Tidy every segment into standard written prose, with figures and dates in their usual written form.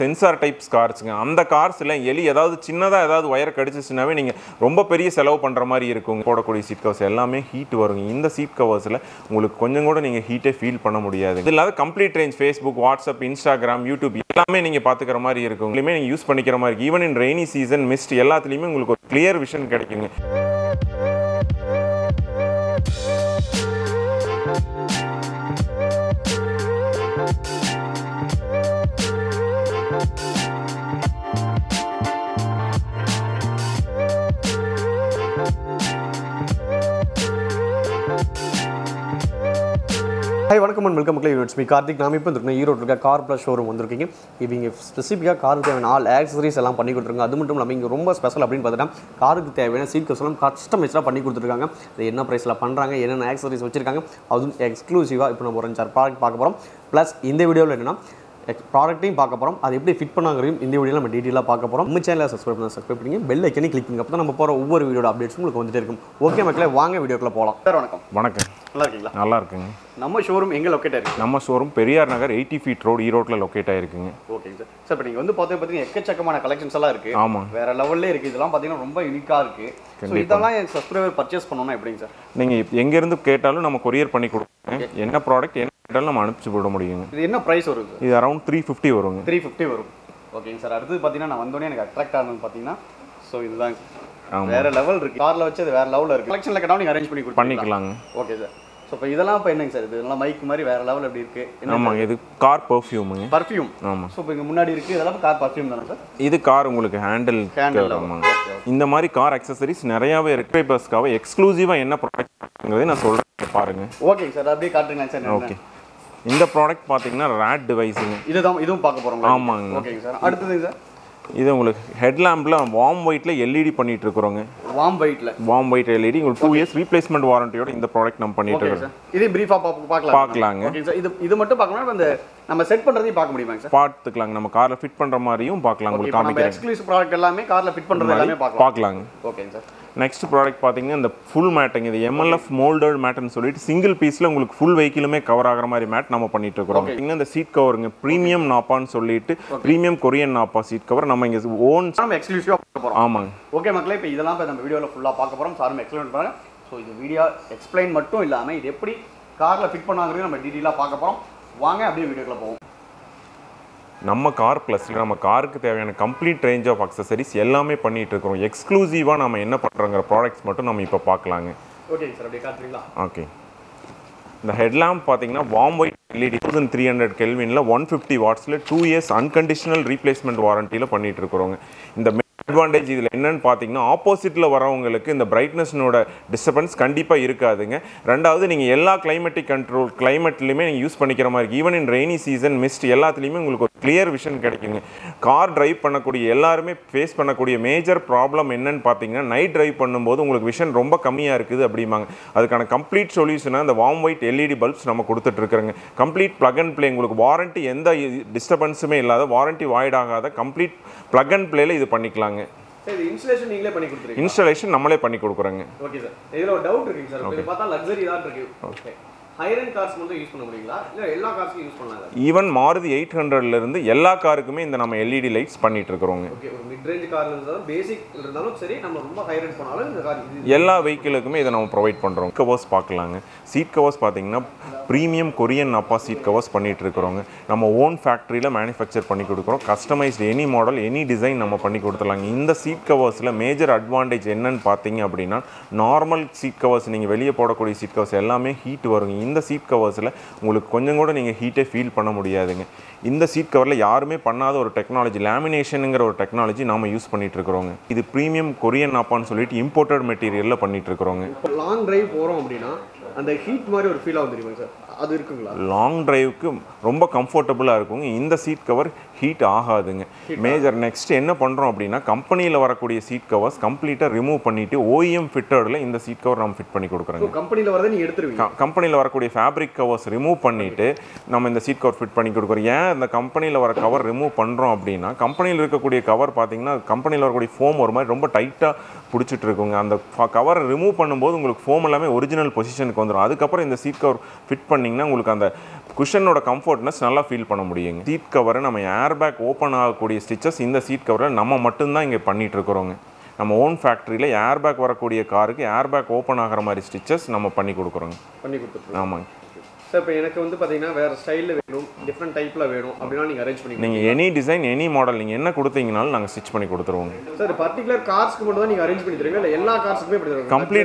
Sensor types cars. அந்த கார்ஸ்ல எலி ஏதாவது சின்னதா ஏதாவது வயர் கடிச்சிச்சுனாவே நீங்க ரொம்ப பெரிய செலவு பண்ற மாதிரி இருக்கும். போடக்கூடிய சீட் கவர்ஸ் எல்லாமே ஹீட் வரும். இந்த சீட் கவர்ஸ்ல உங்களுக்கு கொஞ்சம் கூட நீங்க ஹீட்டே ஃபீல் பண்ண முடியாது. இதெல்லாம் complete range Facebook, WhatsApp, Instagram, YouTube எல்லாமே நீங்க பாத்துக்கிற மாதிரி இருக்கும். எல்லாமே நீங்க யூஸ் பண்ணிக்கிற மாதிரி இருக்கும். Even in rainy season, mist எல்லாத்துலயுமே உங்களுக்கு ஒரு clear vision கிடைக்குங்க. Hi, welcome and welcome. It's me, Karthik. I'm here at Car Plus showroom. Specifically, car all accessories. That's why we special car seat customized. What price what accessories are exclusive. Plus, in this video, product name பார்க்க போறோம் அது எப்படி fit பண்ணாங்கறோம் இந்த வீடியோல நம்ம டீடைலா பார்க்க போறோம் நம்ம சேனலை சப்ஸ்கிரைப் பண்ணா சப்ஸ்கிரைப் பண்ணீங்க பெல் ஐகானை கிளிக் பண்ணுங்க அப்பதான் நம்ம போற ஒவ்வொரு வீடியோட அப்டேட்ஸ் உங்களுக்கு வந்துட்டே இருக்கும் ஓகே மக்களே வாங்க வீடியோக்குள்ள போலாம் சார் வணக்கம் வணக்கம் நல்லா இருக்கீங்களா நல்லா இருக்குங்க நம்ம ஷோரூம் எங்க லொகேட் ஆயிருக்கு நம்ம showroom Periyar Nagar 80 feet road ஈரோட்ல லொகேட் ஆயிருக்குங்க ஓகேங்க சார் சார் இப்போ நீங்க வந்து பாத்தீங்க எக்கச்சக்கமான கலெக்ஷன்ஸ் எல்லாம் இருக்கு ஆமா வேற லெவல்ல இருக்கு இதெல்லாம் பாத்தீங்க ரொம்ப யூனிக்கா இருக்கு சோ இதெல்லாம் சப்ஸ்கிரைபர் பர்சேஸ் பண்ணனும்னா எப்படிங்க சார் நீங்க எங்க இருந்து கேட்டாலும் நம்ம கொரியர் பண்ணி கொடுப்போம் என்ன ப்ராடக்ட் நம்ம அனுப்பிச்சு போட முடியும் இது என்ன பிரைஸ் வருது இது அரவுண்ட் 350 வருங்க 350 வரும் ஓகேங்க சார் அடுத்து பாத்தீங்கன்னா நான் வந்தோனே எனக்கு அட்ராக்ட் ஆனது பாத்தீங்கன்னா சோ இதுதான் வேற லெவல் இருக்கு கார்ல வச்சு அது வேற லெவல்ல இருக்கு கலெக்ஷன்ல கேட்டா நீங்க அரேஞ்ச் பண்ணி பண்ணிக்கலாம் ஓகே சார் சோ இப்போ இதெல்லாம் இப்போ என்னங்க சார் இது எல்லாம் மைக் மாதிரி வேற லெவல் அப்படி இருக்கு ஆமா இது கார் பெர்ஃப்யூம்ங்க பெர்ஃப்யூம் ஆமா சோ இப்போ இங்க முன்னாடி இருக்கு இதெல்லாம் கார் பெர்ஃப்யூம் தானா சார் இது கார் உங்களுக்கு ஹேண்டில் ஆமாங்க இந்த மாதிரி கார் அக்சஸரீஸ் நிறையவே இருக்கு பேபர்ஸ்காவே எக்ஸ்க்ளூசிவா என்ன ப்ராடக்ட்ங்கறதை நான் சொல்றேன் பாருங்க ஓகேங்க சார் அப்படியே காட்டுங்க சார் ஓகே இந்த ப்ராடக்ட் பாத்தீங்கன்னா ராட் டிவைஸ்ங்க இதுதான் இதுவும் பார்க்க போறோம் ஆமாங்க ஓகேங்க சார் அடுத்து சார் இது உங்களுக்கு ஹெட் லாம்ப்ல வார்ம் வைட்ல LED பண்ணிட்டு இருக்கோங்க வார்ம் வைட் LED உங்களுக்கு 2 இயர்ஸ் ரீப்ளேஸ்மென்ட் வாரண்டியோட இந்த ப்ராடக்ட் நம்ம பண்ணிட்டு இருக்கோம் இது பிரீஃபா பார்க்கலாம் ஓகே சார் இது மட்டும் பார்க்கணும்னா அந்த நம்ம செட் பண்றதையும் பார்க்க முடியுமா சார் பார்த்துக்கலாம் நம்ம கார்ல ஃபிட் பண்ற மாதிரியும் பார்க்கலாம் உங்களுக்கு காமிக்கிறேன் எக்ஸ்க்ளூசிவ் ப்ராடக்ட் எல்லாமே கார்ல ஃபிட் பண்றது எல்லாமே பார்க்கலாம் ஓகேங்க சார் நெக்ஸ்ட் ப்ராடக்ட் பாத்தீங்கன்னா இந்த ஃபுல் மேட்ங்க இது MLF மோல்டட் மேட்னு சொல்லிட்டு சிங்கிள் பீஸ்ல உங்களுக்கு ஃபுல் வெஹிக்கிளுமே கவர் ஆகற மாதிரி மேட் நம்ம பண்ணிட்டு இருக்கோம். பாத்தீங்கன்னா இந்த சீட் கவர்ங்க பிரீமியம் நாப்பான்னு சொல்லிட்டு premium Korean nappa seat cover நம்ம இங்க ஓன் நம்ம எக்ஸ்க்ளூசிவா பார்க்க போறோம். ஆமாங்க. ஓகே மக்களே இப்போ இதெல்லாம் நம்ம வீடியோல ஃபுல்லா பார்க்க போறோம். சார் எக்ஸ்பிளைன் பண்றாங்க. சோ இது வீடியோ எக்ஸ்பிளைன் மட்டும் இல்லாம இது எப்படி கார்ல ஃபிட் பண்ணாங்கறது நம்ம டீடைலா பார்க்க போறோம். வாங்க அப்படியே வீடியோக்குள்ள போவோம். நம்ம கார் பிளஸ்ல நம்ம காருக்கு தேவையான கம்ப்ளீட் ரேஞ்ச் ஆஃப் அக்சஸரீஸ் எல்லாமே பண்ணிட்டு இருக்கோம் எக்ஸ்க்ளூசிவா நாம என்ன பண்றோங்கற ப்ராடக்ட்ஸ் மட்டும் நாம இப்ப பார்க்கலாங்க ஓகே சார் அப்படியே காத்துறீங்களா ஓகே இந்த ஹெட் லாம்ப் பாத்தீங்கன்னா வார்ம் வைட் LED 1300 கெல்வின்ல 150 வாட்ஸ்ல 2 இயர்ஸ் அன்கண்டிஷனல் ரீப்ளேஸ்மென்ட் வாரண்டில பண்ணிட்டு இருக்கோம் இந்த அட்வான்டேஜ் இதுல என்னன்னு பாத்தீங்கன்னா ஆப்போசிட்ல வரவங்களுக்கு இந்த பிரைட்னஸ்னோட டிஸ்டர்பன்ஸ் கண்டிப்பா இருக்காதுங்க ரெண்டாவது நீங்க எல்லா கிளைமேட்டிக் கண்ட்ரோல் கிளைமேட்லயுமே நீங்க யூஸ் பண்ணிக்கிற மாதிரி இருக்கு even in rainy season mist எல்லாத்துலயுமே உங்களுக்கு ஒரு கிளியர் விஷன் கிடைக்குங்க கார் டிரைவ் பண்ணக்கூடிய எல்லாருமே ஃபேஸ் பண்ணக்கூடிய மேஜர் ப்ராப்ளம் என்னன்னு பாத்தீங்கன்னா நைட் டிரைவ் பண்ணும்போது உங்களுக்கு விஷன் ரொம்ப கம்மியா இருக்குது அப்படிமாங்க அதுக்கான கம்ப்ளீட் சொல்யூஷனா இந்த வார்ம் வைட் LED பல்ப்ஸ் நம்ம கொடுத்துட்டு இருக்கிறோங்க கம்ப்ளீட் பிளக் அண்ட் பிளே உங்களுக்கு வாரண்டி எந்த டிஸ்டர்பன்ஸுமே இல்லாத வாரண்டி வாய்ட் ஆகாத கம்ப்ளீட் பிளக் அண்ட் பிளேல இது பண்ணிக்கலாம் சரி இன்ஸ்டாலேஷன் நீங்களே பண்ணி கொடுத்துறீங்க இன்ஸ்டாலேஷன் நம்மளே பண்ணி கொடுக்குறோங்க ஓகே சார் இதுல ஒரு டவுட் இருக்குங்க சார் இப்போ பார்த்தா லக்ஸரி தான் இருக்கு ஓகே ஹைரன் கார்ஸ் மட்டும் யூஸ் பண்ண முடியுங்களா இல்ல எல்லா கார்ஸ்க்கும் யூஸ் பண்ணலாமா ஈவன் மாருதி 800ல இருந்து எல்லா காருக்குமே இந்த நம்ம LED லைட்ஸ் பண்ணிட்டு இருக்கோங்க ஓகே ஒரு மிட் ரேஞ்ச் கார்ல இருந்தாலும் பேசிக்ல இருந்தாலும் சரி நம்ம ரொம்ப ஹைரன் போனாலும் இந்த கார் எல்லா வெஹிக்கிளுக்குமே இத நாம ப்ரொவைட் பண்றோம் கவர்ஸ் பார்க்கலாங்க சீட் கவர்ஸ் பாத்தீங்கன்னா premium Korean nappa seat covers பண்ணிட்டு இருக்கோங்க நம்ம ஓன் ஃபேக்டரியில manufacture பண்ணி கொடுக்கிறோம் customised any model any design நம்ம பண்ணி கொடுத்துடலாங்க இந்த சீட் கவர்ஸ்ல மேஜர் அட்வான்டேஜ் என்னன்னு பாத்தீங்க அப்படினா நார்மல் சீட் கவர்ஸ் நீங்க வெளிய போடக்கூடிய சீட் கவர்ஸ் எல்லாமே ஹீட் வரும் இந்த சீட் கவர்ஸ்ல உங்களுக்கு கொஞ்சம் கூட நீங்க ஹீட்டே ஃபீல் பண்ண முடியாதுங்க இந்த சீட் கவர்ல யாருமே பண்ணாத ஒரு டெக்னாலஜி லேமினேஷன்ங்கற ஒரு டெக்னாலஜி நாம யூஸ் பண்ணிட்டு இருக்கோங்க இது பிரீமியம் கொரியன் நாப்பான்னு சொல்லிட்டு இம்போர்ட்டட் மெட்டீரியல்ல பண்ணிட்டு இருக்கோங்க லாங் டிரைவ் போறோம் அப்படினா அந்த ஹீட் மாதிரி ஒரு ஃபீல் ஆகும் தெரியுமா சார் அது இருக்குங்களா லாங் டிரைவுக்கு ரொம்ப கம்ஃபர்ட்டபிளா இருக்குங்க இந்த சீட் கவர் ஹீட் ஆகாதுங்க மேஜர் நெக்ஸ்ட் என்ன பண்றோம் அப்படினா கம்பெனில வரக்கூடிய சீட் கவர்ஸ் கம்ப்ளீட்டா ரிமூவ் பண்ணிட்டு OEM ஃபிட்டட்ல இந்த சீட் கவர் நாம ஃபிட் பண்ணி கொடுக்கறோம் கம்பெனில வரத நீங்க எடுத்துருவீங்க கம்பெனில வரக்கூடிய ஃபேப்ரிக் கவர்ஸ் ரிமூவ் பண்ணிட்டு நம்ம இந்த சீட் கவர் ஃபிட் பண்ணி கொடுக்கறோம் ஏன் இந்த கம்பெனில வர கவர் ரிமூவ் பண்றோம் அப்படினா கம்பெனில இருக்கக்கூடிய கவர் பாத்தீங்கன்னா கம்பெனில வரக்கூடிய ஃபோம் ஒரு மாதிரி ரொம்ப டைட்டா புடிச்சிட்டு இருக்குங்க அந்த கவர் ரிமூவ் பண்ணும்போது உங்களுக்கு ஃபோம் எல்லாமே ஒரிஜினல் பொசிஷனுக்கு வந்துரும் அதுக்கு அப்புறம் இந்த சீட் கவர் ஃபிட் பண்ணீங்கன்னா உங்களுக்கு அந்த cushion comfortness nalla feel panna mudiyum seat cover nam airbag open aagakudi stitches inda seat cover nama mattum dhaan inge pannit irukromga நம்ம ஓன் ஃபேக்டரியில ஏர்பேக் வரக்கூடிய காருக்கு ஏர்பேக் ஓபன் ஆகற மாதிரி ஸ்டிச்சஸ் நம்ம பண்ணி கொடுக்குறோம் பண்ணி கொடுத்துறோம் ஆமாங்க சார் இப்போ எனக்கு வந்து பாத்தீங்கன்னா வேற ஸ்டைல்ல வேணும் டிஃபரண்ட் டைப்ல வேணும் அப்படினா நீங்க அரேஞ்ச் பண்ணி நீங்க எனி டிசைன் எனி மாடல் நீங்க என்ன கொடுத்தீங்கனாலும் நாங்க ஸ்டிட்ச் பண்ணி கொடுத்துருவோம் சார் பர்టిక్యులர் கார்ஸ்க்கு மட்டும் தான் நீங்க அரேஞ்ச் பண்ணி தருவீங்களா இல்ல எல்லா கார்ஸ்க்குமே இப்படி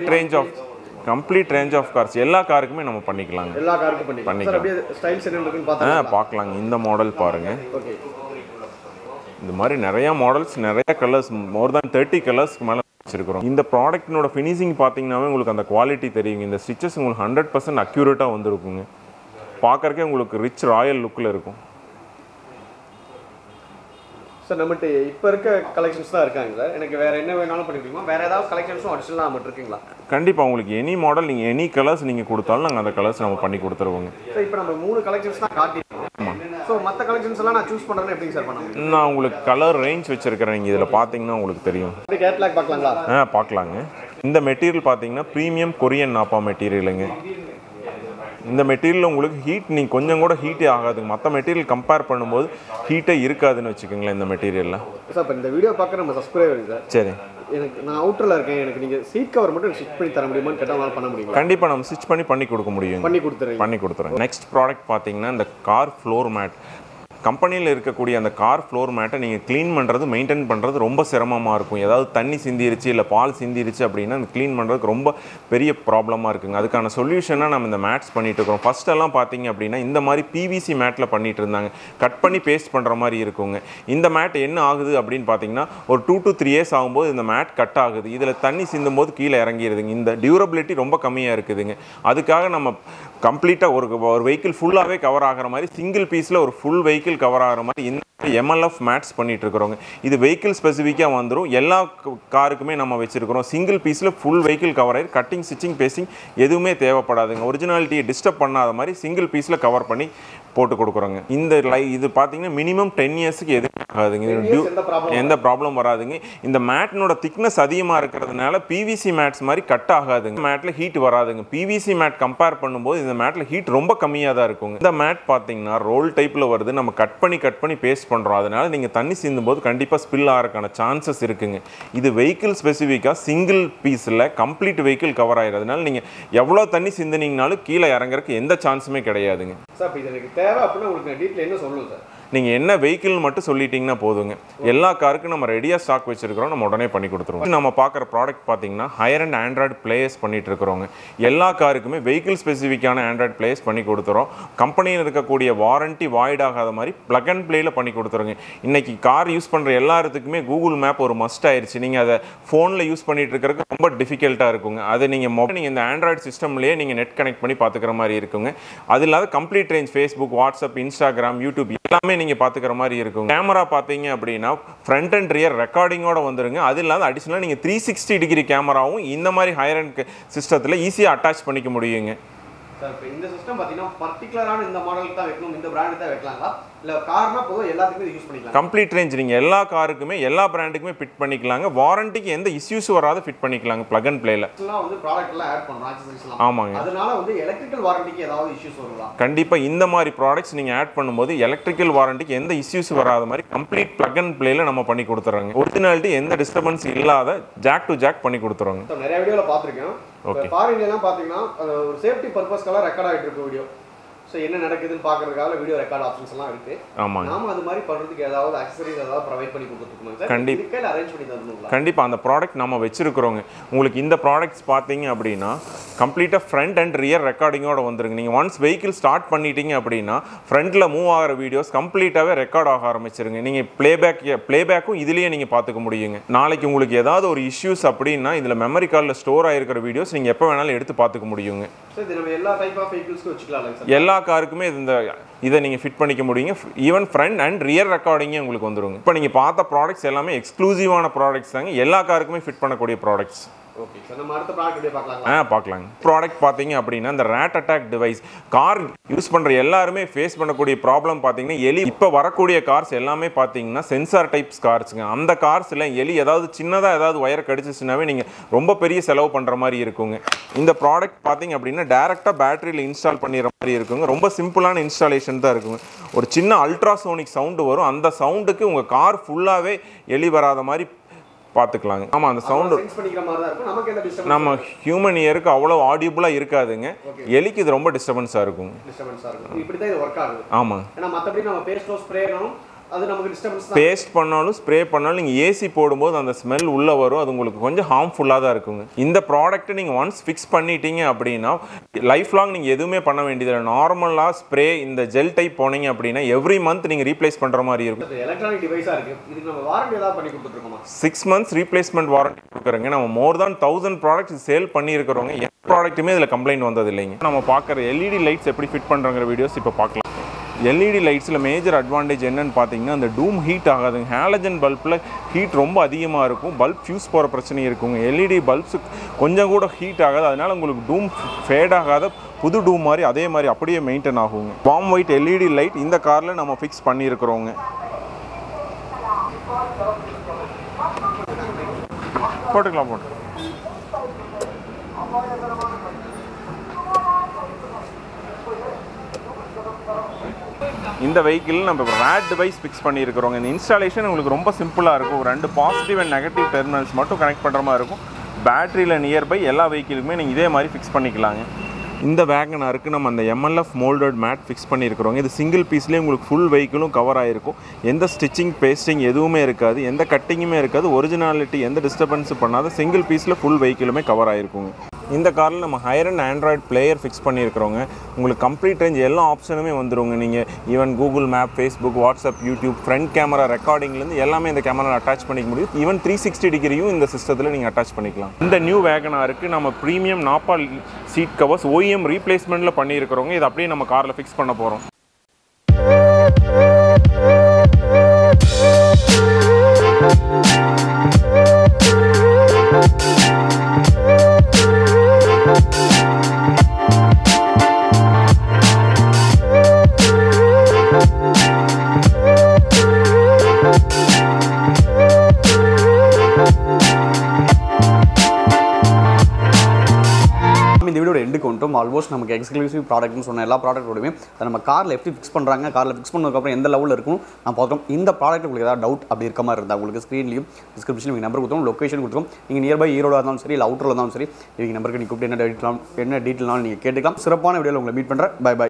தருவீங்களா complete range of cars எல்லா காருக்குமே நம்ம பண்ணிக்கலாம் எல்லா காருக்கும் பண்ணிக்கலாம் சார் அப்படியே ஸ்டைல்ஸ் என்ன இருக்குன்னு பாத்தீங்கன்னா பார்க்கலாம் இந்த மாடல் பாருங்க ஓகே இந்த மாதிரி நிறைய மாடல்ஸ் நிறைய கலர்ஸ் more than 30 கலர்ஸ் மேல வச்சிருக்கோம் இந்த ப்ராடக்ட்னோட ஃபினிஷிங் பாத்தீங்கனாவே உங்களுக்கு அந்த குவாலிட்டி தெரியும் இந்த ஸ்டிச்சஸ் உங்களுக்கு 100% அக்யூரேட்டா வந்திருக்குங்க பார்க்கறக்கே உங்களுக்கு ரிச் ராயல் லுக்ல இருக்கும் சார் நம்மட்ட இப்ப இருக்க கலெக்ஷன்ஸ் தான் இருக்காங்க சார் எனக்கு வேற என்ன வேணாலும் பண்ணிடுவீங்களா வேற ஏதாவது கலெக்ஷன்ஸும் அடிஷனலா நம்ம இருக்கீங்களா கண்டிப்பா உங்களுக்கு எனி மாடல் நீங்க எனி கலர்ஸ் நீங்க கொடுத்தாலும் நாங்க அந்த கலர்ஸ் நம்ம பண்ணி கொடுத்துருவோம் சார் இப்போ நம்ம மூணு கலெக்ஷன்ஸ் தான் காட்டிட்டோம் சோ மத்த கலெக்ஷன்ஸ் எல்லாம் நான் சூஸ் பண்றேன்னா எப்படி சார் பண்ணணும் நான் உங்களுக்கு கலர் ரேஞ்ச் வச்சிருக்கேன் நீங்க இதல பாத்தீங்கன்னா உங்களுக்கு தெரியும் இந்த கேட்டலாக் பார்க்கலாம்ங்களா பார்க்கலாம்ங்க இந்த மெட்டீரியல் பாத்தீங்கன்னா பிரீமியம் கொரியன் நாப்பா மெட்டீரியல்ங்க இந்த மெட்டீரியல் உங்களுக்கு ஹீட் நீ கொஞ்சம் கூட ஹீட் ஆகாதுங்க மத்த மெட்டீரியல் கம்பேர் பண்ணும்போது ஹீட்டே இருக்காதுன்னு வெச்சுக்கங்களே இந்த மெட்டீரியல்ல சார் இப்போ இந்த வீடியோ பார்க்க நம்ம சப்ஸ்கிரைபர் சார் சரி எனக்கு நான் அவுட்டர்ல இருக்கேன் எனக்கு நீங்க சீட் கவர் மட்டும் ஸ்டிட்ச் பண்ணி தர முடியுமான்னு கேட்டா பண்ண முடியும் கண்டிப்பா நம்ம ஸ்டிட்ச் பண்ணி கொடுக்க முடியும் பண்ணி கொடுத்துறேன் நெக்ஸ்ட் ப்ராடக்ட் பாத்தீங்கன்னா இந்த கார் ஃப்ளோர் மேட் கம்பெனில இருக்கக்கூடிய அந்த கார் ஃப்ளோர் மேட்டை நீங்க க்ளீன் பண்றது மெயின்டெய்ன் பண்றது ரொம்ப சிரமமா இருக்கும் ஏதாவது தண்ணி சிந்திருச்சு இல்ல பால் சிந்திருச்சு அப்படினா அந்த க்ளீன் பண்றதுக்கு ரொம்ப பெரிய ப்ராப்ளமா இருக்குங்க அதுக்கான சொல்யூஷனா நாம இந்த மேட்ஸ் பண்ணிட்டு இருக்கோம் ஃபர்ஸ்ட் எல்லாம் பாத்தீங்க அப்படினா இந்த மாதிரி PVC மேட்ல பண்ணிட்டு இருந்தாங்க கட் பண்ணி பேஸ்ட் பண்ற மாதிரி இருக்குங்க இந்த மேட் என்ன ஆகுது அப்படினு பாத்தீங்கன்னா ஒரு 2 to 3 years ஆகும்போது இந்த மேட் கட் ஆகுது இதல தண்ணி சிந்தும்போது கீழ இறங்கிடுதுங்க இந்த டியூரபிலிட்டி ரொம்ப கம்மியா இருக்குதுங்க அதுக்காக நம்ம கம்ப்ளீட்டா ஒரு வெஹிக்கிள் ஃபுல்லாவே கவர் ஆகற மாதிரி சிங்கிள் பீஸ்ல ஒரு ஃபுல் வெஹிக்கிள் cover ஆகற மாதிரி இந்த MLF mats பண்ணிட்டு இருக்கோம் இது vehicle ஸ்பெசிபிக்கா வந்துரும் எல்லா காருக்குமே நம்ம வெச்சிருக்கோம் சிங்கிள் பீஸ்ல full vehicle cover ஆயி கட்டிங் ஸ்டிச்சிங் பேஸ்டிங் எதுவுமே தேவைப்படாதுங்க ஒரிஜினாலிட்டியை டிஸ்டர்ப் பண்ணாத மாதிரி சிங்கிள் பீஸ்ல கவர் பண்ணி போட்டு கொடுக்குறோம் இந்த இது பாத்தீங்கன்னா minimum 10 years க்கு எதுவும் ஆகாதுங்க எந்த ப்ராப்ளம் வராதுங்க இந்த மேட்னோட thickness அதிகமா இருக்குறதனால PVC mats மாதிரி கட் ஆகாதுங்க மேட்ல ஹீட் வராதுங்க PVC mat கம்பேர் பண்ணும்போது இந்த மேட்ல ஹீட் ரொம்ப கம்மியா தான் இருக்குங்க இந்த மேட் பாத்தீங்கன்னா ரோல் டைப்ல வருது நம்ம கட் பண்ணி பேஸ்ட் பண்றோம் அதனால நீங்க தண்ணி சிந்தும்போது கண்டிப்பா ஸ்பில் ஆகறதுக்கான சான்சஸ் இருக்குங்க இது vehicle ஸ்பெசிபிக்கா சிங்கிள் பீஸ்ல கம்ப்ளீட் vehicle கவர் ஆயிரதனால நீங்க எவ்வளவு தண்ணி சிந்துனீங்கனாலும் கீழ இறங்கறதுக்கு எந்த சான்ஸுமே கிடையாதுங்க சார் இப்போ இதுக்கு தேவை அப்படினா உங்களுக்கு டீடைல் என்ன சொல்லணும் சார் நீங்க என்ன vehicle மட்டும் சொல்லிட்டீங்கன்னா போதுங்க எல்லா காருக்கு நம்ம ரெடியா ஸ்டாக் வச்சிருக்கோம் நம்ம உடனே பண்ணி கொடுத்துருவோம் நம்ம பார்க்கற ப்ராடக்ட் பாத்தீங்கன்னா ஹையர் அண்ட் Android பிளேயர்ஸ் பண்ணிட்டு இருக்கோம் எல்லா காருக்குமே vehicle ஸ்பெசிபிக்கான Android பிளேயர்ஸ் பண்ணி கொடுத்துறோம் கம்பெனில இருக்கக்கூடிய வாரண்டி void ஆகாத மாதிரி plug and playல பண்ணி கொடுத்துறோம் இன்னைக்கு கார் யூஸ் பண்ற எல்லாரத்துக்குமே Google மேப் ஒரு மஸ்ட் ஆயிருச்சு நீங்க அத phoneல யூஸ் பண்ணிட்டு இருக்கறது ரொம்ப டிஃபிகல்ட்டா இருக்குங்க அது நீங்க இந்த Android சிஸ்டம்லயே நீங்க நெட் கனெக்ட் பண்ணி பாத்துக்கிற மாதிரி இருக்குங்க அதில்லாத complete range Facebook WhatsApp Instagram YouTube எல்லாமே நீங்க பாத்துக்கிற மாதிரி இருக்கும் கேமரா பாத்தீங்க அப்படினா फ्रंट அண்ட் ரியர் ரெக்கார்டிங்கோட வந்துருங்க அதில்லாத அடிஷனலா நீங்க 360 டிகிரி கேமராவும் இந்த மாதிரி ஹையர் அண்ட் சிஸ்டத்துல ஈஸியா அட்டாச் பண்ணிக்க முடியும்ங்க சார் இப்போ இந்த சிஸ்டம் பாத்தீங்கன்னா பர்టిక్యులரான இந்த மாடலுக்கு தான் வைக்கணும் இந்த பிராண்ட் தான் வைக்கலாம்ல இல்ல கார்னா பொதுவா எல்லாத்துக்குமே யூஸ் பண்ணிக்கலாம் கம்ப்ளீட் ரேஞ்ச் நீங்க எல்லா காருக்குமே எல்லா பிராண்டுக்குமே ஃபிட் பண்ணிக்கலாம்ங்க வாரண்டிக்கு எந்த இஷ்யூஸ் வராத ஃபிட் பண்ணிக்கலாம்ங்க plug and playல இதெல்லாம் வந்து ப்ராடக்ட் எல்லாம் ஆட் பண்றோம் ஆக்சஸரீஸ்லாம் ஆமாங்க அதனால வந்து எலக்ட்ரிக்கல் வாரண்டிக்கு ஏதாவது இஷ்யூஸ் வருமா கண்டிப்பா இந்த மாதிரி ப்ராடக்ட்ஸ் நீங்க ஆட் பண்ணும்போது எலக்ட்ரிக்கல் வாரண்டிக்கு எந்த இஷ்யூஸ் வராத மாதிரி கம்ப்ளீட் plug and playல நம்ம பண்ணி கொடுத்துறோம்ங்க ஒரிஜினாலிட்டி எந்த டிஸ்டர்பன்ஸ் இல்லாத ஜாக் டு ஜாக் பண்ணி கொடுத்துறோம் சார் நிறைய வீடியோல பாத்துர்க்கேன் ஓகே பாருங்கலாம் பாத்தீங்கன்னா ஒரு சேஃப்டி பர்பஸ்க்காக ரெக்கார்ட் ஆயிட்டு இருக்கு வீடியோ சோ என்ன நடக்குதுன்னு பார்க்கிறதுக்காக வீடியோ ரெக்கார்ட் ஆப்ஷன்ஸ் எல்லாம் இருக்கு ஆமாங்க நாம அது மாதிரி பண்றதுக்கு ஏதாவது அக்சஸரீஸ் ஏதாவது ப்ரொவைட் பண்ணி கொடுத்துக்குமா சார் கண்டிப்பா அரேஞ்ச் பண்ணி தரணும்ங்களா கண்டிப்பா அந்த ப்ராடக்ட் நாம வெச்சிருக்கோம் உங்களுக்கு இந்த ப்ராடக்ட்ஸ் பாத்தீங்க அப்படினா கம்ப்ளீட்டா ஃப்ரண்ட் அண்ட் ரியர் ரெக்கார்டிங்கோட வந்துருங்க நீங்க ஒன்ஸ் vehicle ஸ்டார்ட் பண்ணிட்டீங்க அப்படினா ஃப்ரண்ட்ல மூவ் ஆகற வீடியோஸ் கம்ப்ளீட்டாவே ரெக்கார்ட் ஆக ஆரம்பிச்சிருங்க நீங்க ப்ளேபேக்கும் இதுலயே நீங்க பாத்துக்க முடியும்ங்க நாளைக்கு உங்களுக்கு ஏதாவது ஒரு இஷ்யூஸ் அப்படினா இதுல மெமரி கார்டுல ஸ்டோர் ஆயிருக்கிற வீடியோஸ் நீங்க எப்ப வேணாலும் எடுத்து பாத்துக்க முடியும்ங்க சோ இது நம்ம எல்லா டைப் ஆஃப் vehicles-க்கு வெச்சுக்கலாம் சார் எல்லா காருக்குமே இந்த இத நீங்க ஃபிட் பண்ணிக்க முடியுங்க ஈவன் ஃப்ரண்ட் அண்ட் ரியர் ரெக்கார்டிங்கே உங்களுக்கு வந்துருங்க இப்போ நீங்க பார்த்த ப்ராடக்ட்ஸ் எல்லாமே எக்ஸ்க்ளூசிவான ப்ராடக்ட்ஸ் தாங்க எல்லா காருக்குமே ஃபிட் பண்ணக்கூடிய products Okay, so we product the rat attack device. Car use face problem cars sensor types cars. And the cars wire இந்த ப்ராடக்ட் பாத்தீங்க அப்படினா டைரக்டா பேட்டரியில இன்ஸ்டால் பண்ணிற மாதிரி இருக்கும். ரொம்ப சிம்பிளான இன்ஸ்டாலேஷன் தான் இருக்கும். ஒரு சின்ன அல்ட்ராசோனிக் சவுண்ட் வரும். அந்த சவுண்டுக்கு உங்க கார் ஃபுல்லாவே எலி வராத மாதிரி பாத்துக்கலாம். ஆமா அந்த சவுண்ட் சென்ஸ் பண்ணிக்கிற மாதிரி தான் இருக்கும். நமக்கு எந்த டிஸ்டர்பன்ஸ் நம்ம ஹியூமன் இயருக்கு அவ்வளவு ஆடியபிளா இருக்காதுங்க. எலிக்கு இது ரொம்ப டிஸ்டர்பன்ஸா இருக்கும். இப்படி தான் இது வர்க் ஆகுது. ஆமா. ஏனா மத்தபடி நம்ம பேஸ்ட் ஸ்ப்ரே பண்ணோம் அது நமக்கு டிஸ்டர்பன்ஸ் தான். பேஸ்ட் பண்ணாலும் ஸ்ப்ரே பண்ணாலும் நீங்க ஏசி போடும்போது அந்த ஸ்மெல் உள்ள வரும். அது உங்களுக்கு கொஞ்சம் ஹார்ம்ஃபுல்லா தான் இருக்குங்க. இந்த ப்ராடக்ட் நீங்க ஒன்ஸ் ஃபிக்ஸ் பண்ணிட்டீங்க அப்படினா லைஃப் லாங் நீங்க எதுமே பண்ண வேண்டியதில்லை. நார்மலா ஸ்ப்ரே இந்த ஜெல் டைப் போனீங்க அப்படினா எவ்ரி மந்த் நீங்க ரீப்ளேஸ் பண்ற மாதிரி இருக்கும். இது எலக்ட்ரானிக் டிவைஸா இருக்கு. இதுக்கு நம்ம வாரண்டி ஏதாவது பண்ணி கொடுத்துட்டோமா? 6 months replacement வாரண்டி கொடுக்கறங்க. நம்ம மோர் than 1000 products சேல் பண்ணி இருக்கறோங்க. இந்த ப்ராடக்ட்டுமே இதல கம்ப்ளைன்ட் வந்தது இல்லைங்க. நம்ம பார்க்கற LED லைட்ஸ் எப்படி ஃபிட் பண்றங்கற வீடியோஸ் இப்ப பார்க்கலாம். LED lights la major advantage enna pathina and the doom heat agadu halogen bulb la heat romba adhigama irukum bulb fuse pora prachane irukum LED bulbs konjam kuda heat agadu adanal ungalku doom fade agada pudu doom mari adhe mari apdiye maintain agum warm white LED light inda car la nama fix panni irukronga potukla potu In the vehicle, we have a rat device fixed. The installation is very simple. We have two positive and negative terminals connect. The battery is nearby, all vehicles are fixed. In the wagon, we have the MLF molded mat fixed. This single piece is full vehicle cover. Any stitching, pasting, any cutting, originality, any disturbance, single piece full vehicle cover. In the car, we have a high-end Android player fixed. You have a complete range of options. Even Google Map, Facebook, WhatsApp, YouTube, front camera, recording, you can attach the camera. Even 360 degree you can attach the system. In the new wagon, we have premium Napa seat covers OEM replacement. We will fix it in our car. Almost நமக்கு exclusive ப்ராடக்ட்னு சொன்ன எல்லா ப்ராடக்ட்டோடமே நம்ம கார்ல எப்படி fix பண்றாங்க கார்ல fix பண்ணதுக்கு அப்புறம் எந்த லெவல்ல இருக்கும் நான் பாத்தோம் இந்த ப்ராடக்ட் உங்களுக்கு ஏதாவது டவுட் அப்படி இருக்க மாதிரி இருந்தா உங்களுக்கு ஸ்கிரீன்லயும் டிஸ்கிரிப்ஷன்லயும் நம்பர் கொடுத்தோம் லொகேஷன் கொடுத்தோம் நீங்க நியர் பை ஈரோடா இருந்தாலும் சரி இல்ல அவுட்டர்ல இருந்தாலும் சரி இந்த நம்பருக்கு நீங்க கூப்பிட்டு என்ன டீடைல்ஸ்லாம் நீங்க கேட்டுக்கலாம் சிறப்பான வீடியோல உங்களை மீட் பண்றேன் பை பை